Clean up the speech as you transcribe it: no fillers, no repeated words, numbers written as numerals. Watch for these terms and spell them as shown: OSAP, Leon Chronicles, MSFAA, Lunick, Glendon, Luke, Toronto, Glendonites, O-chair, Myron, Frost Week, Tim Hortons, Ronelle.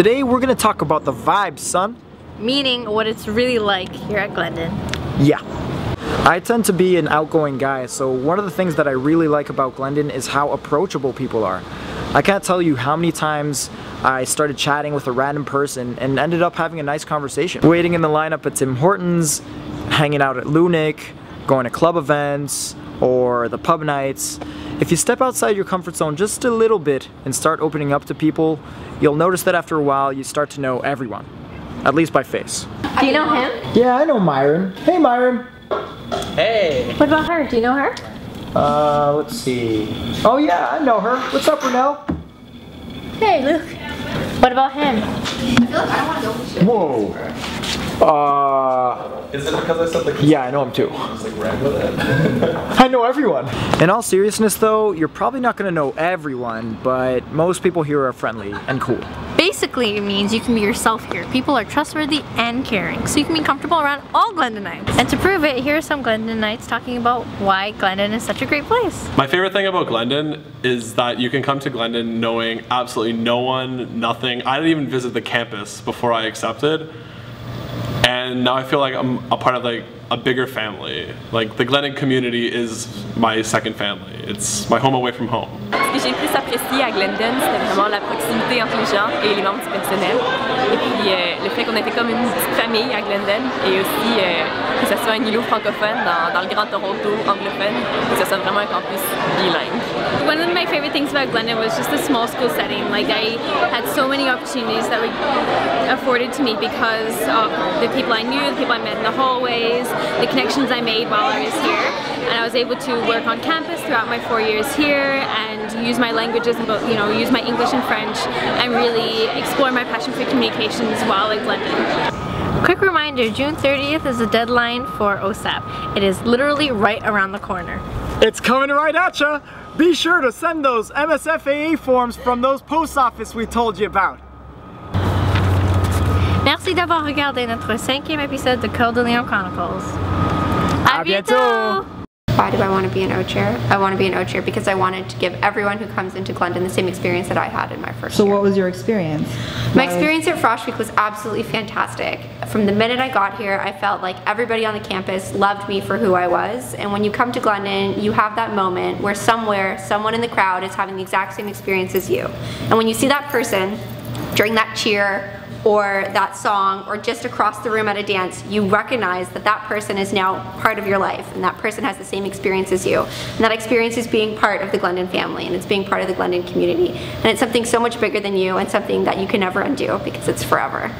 Today we're gonna talk about the vibe, son. Meaning what it's really like here at Glendon. Yeah. I tend to be an outgoing guy, so one of the things that I really like about Glendon is how approachable people are. I can't tell you how many times I started chatting with a random person and ended up having a nice conversation. Waiting in the lineup at Tim Hortons, hanging out at Lunick, going to club events, or the pub nights. If you step outside your comfort zone just a little bit and start opening up to people, you'll notice that after a while you start to know everyone. At least by face. Do you know him? Yeah, I know Myron. Hey, Myron. Hey. What about her? Do you know her? Let's see. Oh yeah, I know her. What's up, Ronelle? Hey, Luke. What about him? I feel like I don't want to know shit. Whoa. Is it because I said the Yeah, I know him too. I was like, I know everyone. In all seriousness though, you're probably not going to know everyone, but most people here are friendly and cool. Basically, it means you can be yourself here. People are trustworthy and caring, so you can be comfortable around all Glendonites. And to prove it, here are some Glendonites talking about why Glendon is such a great place. My favorite thing about Glendon is that you can come to Glendon knowing absolutely no one, nothing. I didn't even visit the campus before I accepted, and now I feel like I'm a part of like a bigger family. Like the Glendon community is my second family. It's my home away from home. Ce que j'ai le plus apprécié à Glendon, c'était vraiment la proximité entre les gens et les membres du personnel. Et puis le fait qu'on était comme une petite famille à Glendon, et aussi que ce soit un îlot francophone dans le Grand Toronto anglophone, que ce soit vraiment un campus bilingue. One of my favorite things about Glendon was just the small school setting. Like I had so many opportunities that were afforded to me because of the people I knew, the people I met in the hallways, the connections I made while I was here. And I was able to work on campus throughout my 4 years here and use my languages, you know, use my English and French and really explore my passion for communications while in Glendon. Quick reminder, June 30th is the deadline for OSAP. It is literally right around the corner. It's coming right at ya! Be sure to send those MSFAA forms from those post office we told you about. Merci d'avoir regardé notre 5e épisode de Code de Leon Chronicles. À bientôt! Why do I want to be an O-chair? I want to be an O-chair because I wanted to give everyone who comes into Glendon the same experience that I had in my first year. So what was your experience? My experience at Frost Week was absolutely fantastic. From the minute I got here, I felt like everybody on the campus loved me for who I was. And when you come to Glendon, you have that moment where someone in the crowd is having the exact same experience as you. And when you see that person during that cheer, or that song, or just across the room at a dance, you recognize that that person is now part of your life, and that person has the same experience as you. And that experience is being part of the Glendon family, and it's being part of the Glendon community. And it's something so much bigger than you, and something that you can never undo, because it's forever.